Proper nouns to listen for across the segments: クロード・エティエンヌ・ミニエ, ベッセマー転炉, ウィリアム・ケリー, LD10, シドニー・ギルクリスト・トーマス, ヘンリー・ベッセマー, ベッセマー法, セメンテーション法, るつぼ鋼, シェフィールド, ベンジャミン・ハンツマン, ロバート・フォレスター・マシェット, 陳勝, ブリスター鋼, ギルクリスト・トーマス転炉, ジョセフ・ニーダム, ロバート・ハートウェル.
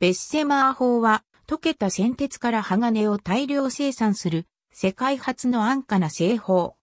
ベッセマー法は、溶けた銑鉄から鋼を大量生産する、世界初の安価な製法。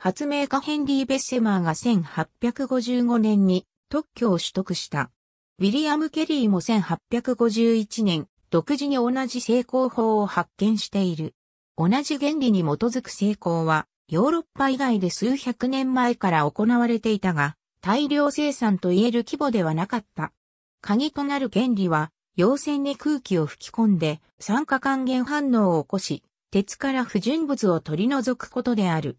発明家ヘンリー・ベッセマーが1855年に特許を取得した。ウィリアム・ケリーも1851年、独自に同じ製鋼法を発見している。同じ原理に基づく製鋼は、ヨーロッパ以外で数百年前から行われていたが、大量生産といえる規模ではなかった。鍵となる原理は、溶栓に空気を吹き込んで、酸化還元反応を起こし、鉄から不純物を取り除くことである。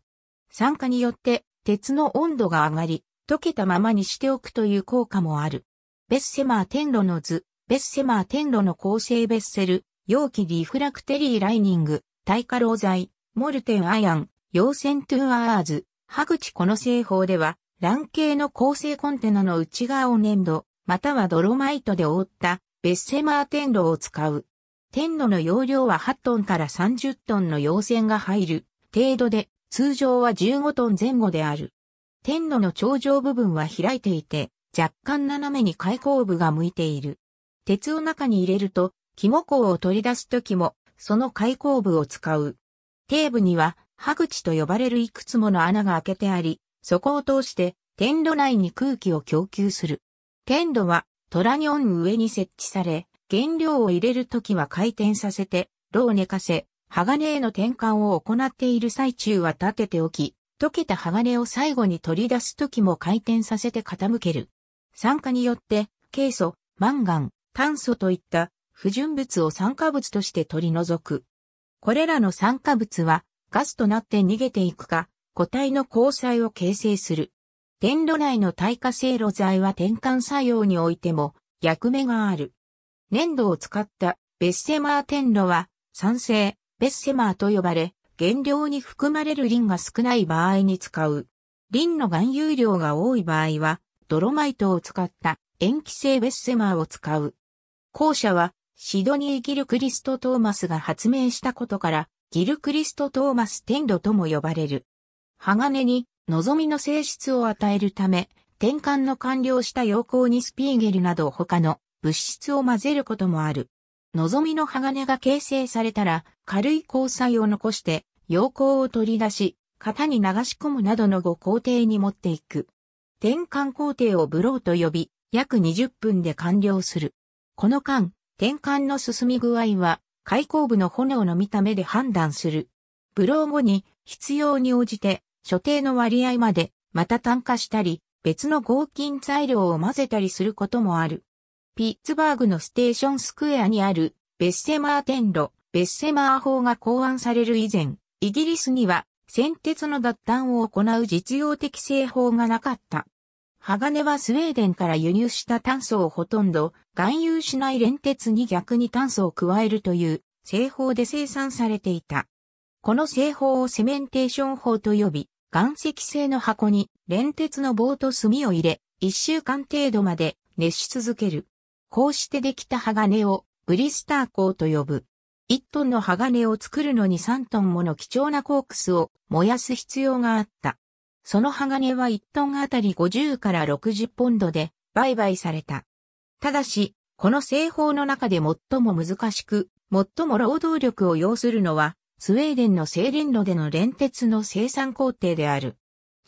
酸化によって、鉄の温度が上がり、溶けたままにしておくという効果もある。ベッセマー転炉の図、ベッセマー転炉の構成ベッセル、容器リフラクテリーライニング、耐火溶剤、モルテンアイアン、溶栓トゥーアーズ、刃口この製法では、卵形の構成コンテナの内側を粘土、またはドロマイトで覆った、ベッセマー転炉を使う。転炉の容量は8トンから30トンの溶栓が入る程度で、通常は15トン前後である。転炉の頂上部分は開いていて、若干斜めに開口部が向いている。鉄を中に入れると、肝鋼を取り出すときも、その開口部を使う。底部には、刃口と呼ばれるいくつもの穴が開けてあり、そこを通して、転炉内に空気を供給する。転炉は、トラニョン上に設置され、原料を入れるときは回転させて、炉を寝かせ、鋼への転換を行っている最中は立てておき、溶けた鋼を最後に取り出すときも回転させて傾ける。酸化によって、ケイ素、マンガン、炭素といった不純物を酸化物として取り除く。これらの酸化物は、ガスとなって逃げていくか、固体の鋼材を形成する。転炉内の耐火性炉材は転換作用においても役目がある。粘土を使ったベッセマー転炉は酸性ベッセマーと呼ばれ、原料に含まれるリンが少ない場合に使う。リンの含有量が多い場合はドロマイトを使った塩基性ベッセマーを使う。後者はシドニー・ギルクリスト・トーマスが発明したことから、ギルクリスト・トーマス転炉とも呼ばれる。鋼に望みの性質を与えるため、転換の完了した溶鉱にスピーゲルなど他の物質を混ぜることもある。望みの鋼が形成されたら、軽い鋼材を残して、溶鉱を取り出し、型に流し込むなどの5工程に持っていく。転換工程をブローと呼び、約20分で完了する。この間、転換の進み具合は、開口部の炎の見た目で判断する。ブロー後に必要に応じて所定の割合までまた炭化したり別の合金材料を混ぜたりすることもある。ピッツバーグのステーションスクエアにあるベッセマー転炉、ベッセマー法が考案される以前、イギリスには銑鉄の脱炭を行う実用的製法がなかった。鋼はスウェーデンから輸入した炭素をほとんど含有しない錬鉄に逆に炭素を加えるという製法で生産されていた。この製法をセメンテーション法と呼び、岩石製の箱に錬鉄の棒と炭を入れ、1週間程度まで熱し続ける。こうしてできた鋼をブリスター鋼と呼ぶ。1トンの鋼を作るのに3トンもの貴重なコークスを燃やす必要があった。その鋼は1トンあたり50から60ポンドで売買された。ただし、この製法の中で最も難しく、最も労働力を要するのは、スウェーデンの精錬炉での錬鉄の生産工程である。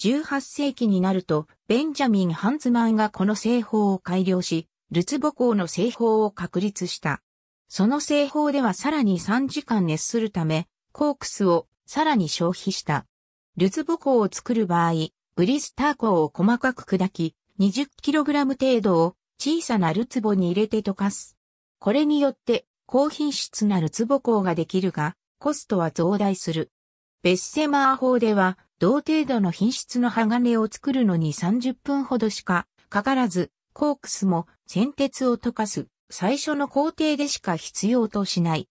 18世紀になると、ベンジャミン・ハンズマンがこの製法を改良し、ルツボ鋼の製法を確立した。その製法ではさらに3時間熱するため、コークスをさらに消費した。ルツボ鋼を作る場合、ブリスター鋼を細かく砕き、20kg 程度を小さなルツボに入れて溶かす。これによって高品質なルツボ鋼ができるが、コストは増大する。ベッセマー法では、同程度の品質の鋼を作るのに30分ほどしかかからず、コークスも銑鉄を溶かす最初の工程でしか必要としない。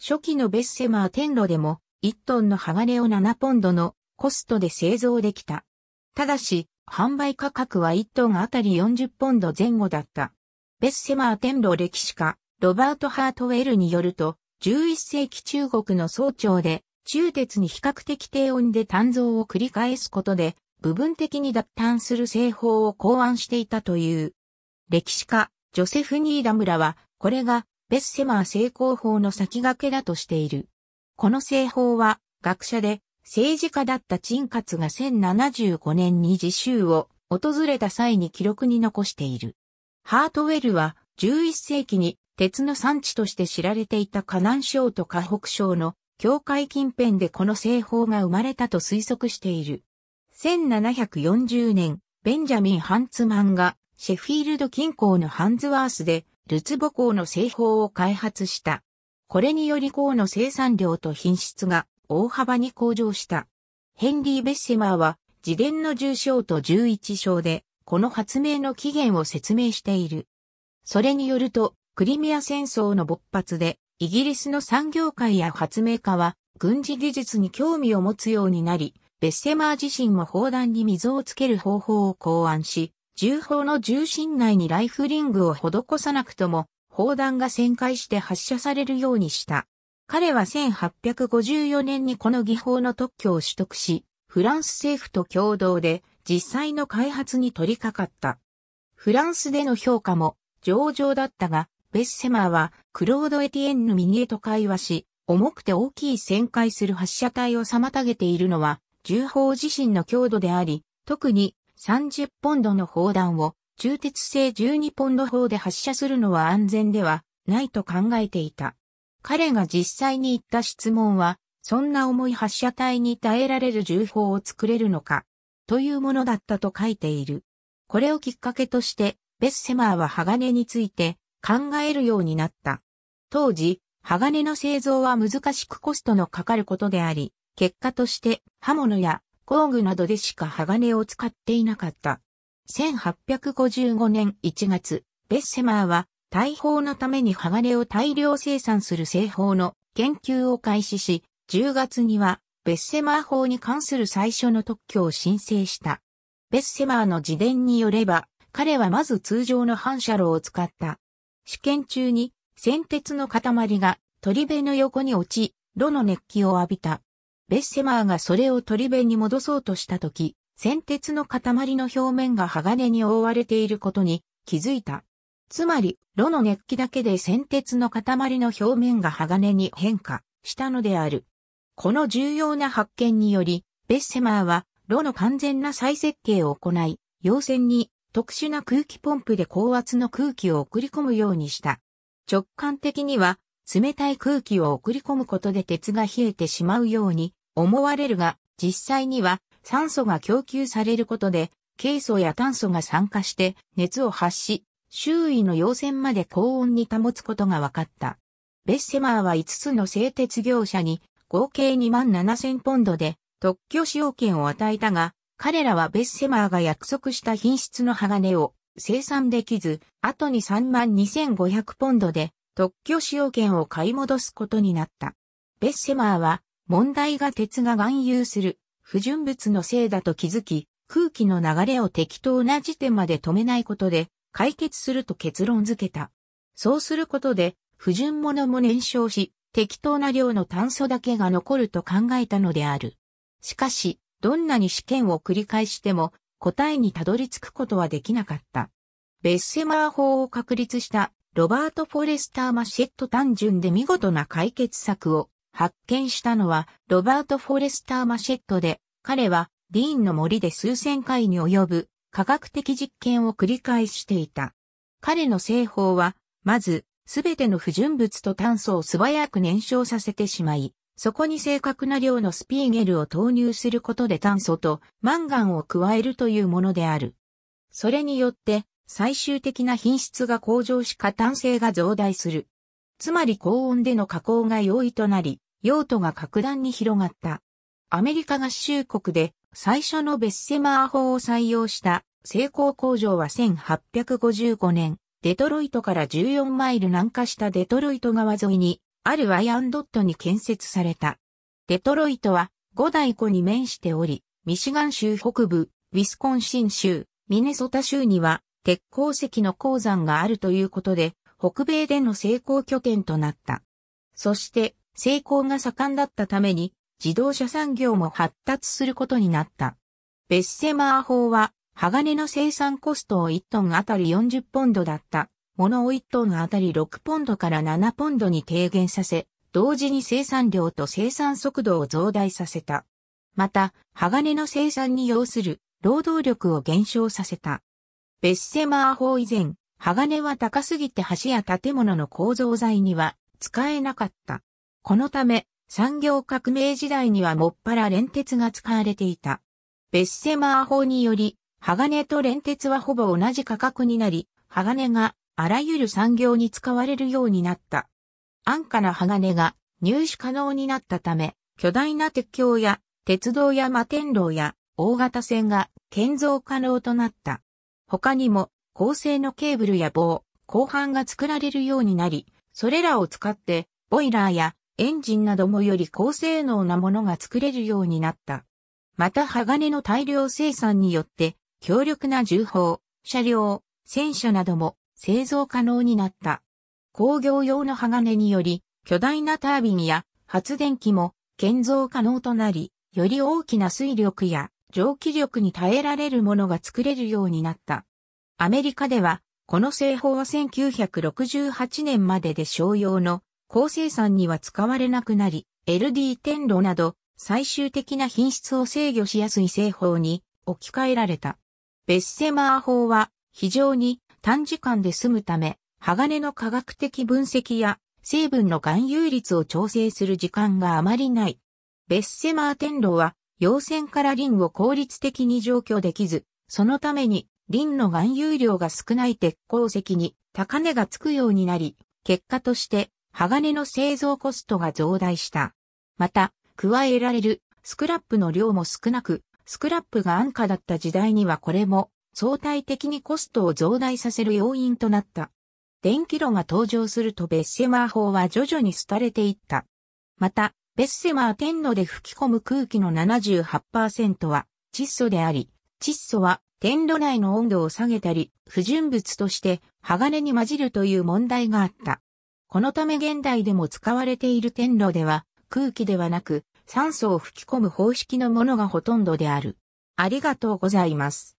初期のベッセマー転炉でも、1トンの鋼を7ポンドのコストで製造できた。ただし、販売価格は1トンあたり40ポンド前後だった。ベッセマー転炉歴史家、ロバート・ハートウェルによると、11世紀中国の宋朝で、鋳鉄に比較的低温で鍛造を繰り返すことで、部分的に脱炭する製法を考案していたという。歴史家、ジョセフ・ニーダムらは、これがベッセマー正攻法の先駆けだとしている。この正法は、学者で政治家だった陳勝が1075年に自州を訪れた際に記録に残している。ハートウェルは11世紀に鉄の産地として知られていた河南省と河北省の境界近辺でこの正法が生まれたと推測している。1740年、ベンジャミン・ハンツマンがシェフィールド近郊のハンズワースでルツボ鋼の製法を開発した。これにより鋼の生産量と品質が大幅に向上した。ヘンリー・ベッセマーは自伝の10章と11章でこの発明の起源を説明している。それによるとクリミア戦争の勃発でイギリスの産業界や発明家は軍事技術に興味を持つようになり、ベッセマー自身も砲弾に溝をつける方法を考案し、銃砲の銃身内にライフリングを施さなくとも、砲弾が旋回して発射されるようにした。彼は1854年にこの技法の特許を取得し、フランス政府と共同で実際の開発に取り掛かった。フランスでの評価も上々だったが、ベッセマーはクロード・エティエンヌ・ミニエと会話し、重くて大きい旋回する発射体を妨げているのは、銃砲自身の強度であり、特に30ポンドの砲弾を鋳鉄製12ポンド砲で発射するのは安全ではないと考えていた。彼が実際に言った質問は、そんな重い発射体に耐えられる銃砲を作れるのか、というものだったと書いている。これをきっかけとして、ベッセマーは鋼について考えるようになった。当時、鋼の製造は難しくコストのかかることであり、結果として刃物や工具などでしか鋼を使っていなかった。1855年1月、ベッセマーは大砲のために鋼を大量生産する製法の研究を開始し、10月にはベッセマー法に関する最初の特許を申請した。ベッセマーの自伝によれば、彼はまず通常の反射炉を使った。試験中に銑鉄の塊が鳥辺の横に落ち、炉の熱気を浴びた。ベッセマーがそれを鳥辺に戻そうとしたとき、銑鉄の塊の表面が鋼に覆われていることに気づいた。つまり、炉の熱気だけで銑鉄の塊の表面が鋼に変化したのである。この重要な発見により、ベッセマーは炉の完全な再設計を行い、溶泉に特殊な空気ポンプで高圧の空気を送り込むようにした。直感的には、冷たい空気を送り込むことで鉄が冷えてしまうように、思われるが、実際には酸素が供給されることで、ケイ素や炭素が酸化して熱を発し、周囲の溶泉まで高温に保つことが分かった。ベッセマーは5つの製鉄業者に合計2万7,000ポンドで特許使用権を与えたが、彼らはベッセマーが約束した品質の鋼を生産できず、後に32,500ポンドで特許使用権を買い戻すことになった。ベッセマーは、問題が鉄が含有する不純物のせいだと気づき、空気の流れを適当な時点まで止めないことで解決すると結論付けた。そうすることで不純物も燃焼し、適当な量の炭素だけが残ると考えたのである。しかし、どんなに試験を繰り返しても答えにたどり着くことはできなかった。ベッセマー法を確立したロバート・フォレスター・マシェット単純で見事な解決策を発見したのはロバート・フォレスター・マシェットで、彼はディーンの森で数千回に及ぶ科学的実験を繰り返していた。彼の製法は、まず、すべての不純物と炭素を素早く燃焼させてしまい、そこに正確な量のスピーゲルを投入することで炭素とマンガンを加えるというものである。それによって、最終的な品質が向上し過炭性が増大する。つまり高温での加工が容易となり、用途が格段に広がった。アメリカ合衆国で最初のベッセマー法を採用した製鋼工場は1855年、デトロイトから14マイル南下したデトロイト川沿いにあるワイアンドットに建設された。デトロイトは五大湖に面しており、ミシガン州北部、ウィスコンシン州、ミネソタ州には鉄鉱石の鉱山があるということで、北米での製鋼拠点となった。そして、製鋼が盛んだったために自動車産業も発達することになった。ベッセマー法は鋼の生産コストを1トンあたり40ポンドだった物を1トンあたり6ポンドから7ポンドに低減させ、同時に生産量と生産速度を増大させた。また、鋼の生産に要する労働力を減少させた。ベッセマー法以前、鋼は高すぎて橋や建物の構造材には使えなかった。このため、産業革命時代にはもっぱら錬鉄が使われていた。ベッセマー法により、鋼と錬鉄はほぼ同じ価格になり、鋼があらゆる産業に使われるようになった。安価な鋼が入手可能になったため、巨大な鉄橋や鉄道や摩天楼や大型船が建造可能となった。他にも高性能ケーブルや棒、鋼板が作られるようになり、それらを使ってボイラーやエンジンなどもより高性能なものが作れるようになった。また鋼の大量生産によって強力な銃砲、車両、戦車なども製造可能になった。工業用の鋼により巨大なタービンや発電機も建造可能となり、より大きな水力や蒸気力に耐えられるものが作れるようになった。アメリカではこの製法は1968年までで商用の高生産には使われなくなり、LD10 炉など最終的な品質を制御しやすい製法に置き換えられた。ベッセマー法は非常に短時間で済むため、鋼の化学的分析や成分の含有率を調整する時間があまりない。ベッセマー天炉は溶泉からリンを効率的に除去できず、そのためにリンの含有量が少ない鉄鉱石に高値がつくようになり、結果として鋼の製造コストが増大した。また、加えられるスクラップの量も少なく、スクラップが安価だった時代にはこれも相対的にコストを増大させる要因となった。電気炉が登場するとベッセマー法は徐々に廃れていった。また、ベッセマー天炉で吹き込む空気の 78% は窒素であり、窒素は天炉内の温度を下げたり、不純物として鋼に混じるという問題があった。このため現代でも使われている天炉では、空気ではなく酸素を吹き込む方式のものがほとんどである。ありがとうございます。